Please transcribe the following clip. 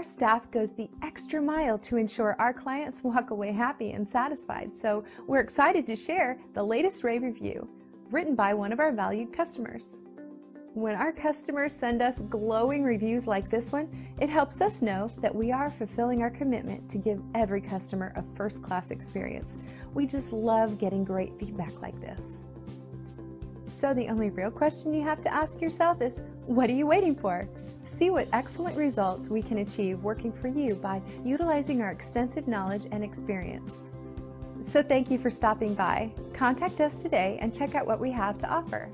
our staff goes the extra mile to ensure our clients walk away happy and satisfied. So we're excited to share the latest rave review, written by one of our valued customers. When our customers send us glowing reviews like this one, it helps us know that we are fulfilling our commitment to give every customer a first-class experience. We just love getting great feedback like this. So the only real question you have to ask yourself is, what are you waiting for? See what excellent results we can achieve working for you by utilizing our extensive knowledge and experience. So thank you for stopping by. Contact us today and check out what we have to offer.